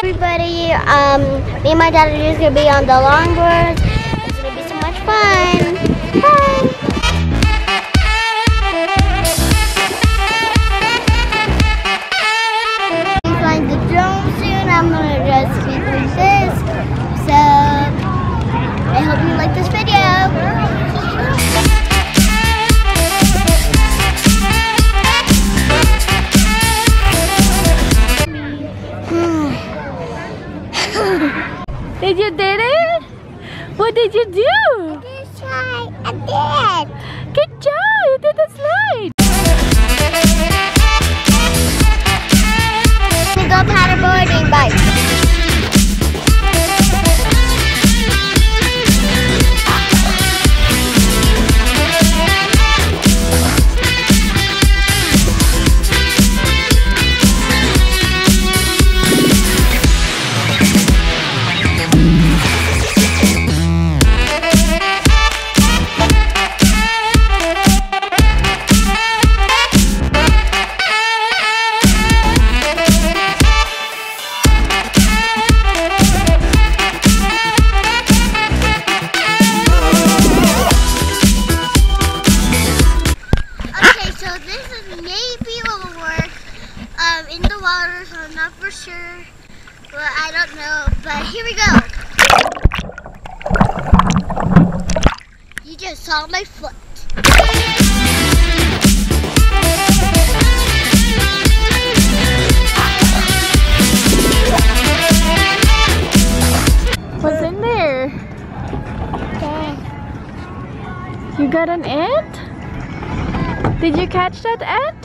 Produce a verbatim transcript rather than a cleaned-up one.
Everybody, um, me and my dad are just gonna be on the longboards. It's gonna be so much fun. Bye. Did you did it? What did you do? I did slide. I did. Good job. You did the slide. We go paddleboarding. Bye. In the water, so I'm not for sure. Well, I don't know, but here we go. You just saw my foot. What's in there? Okay. You got an ant? Did you catch that ant?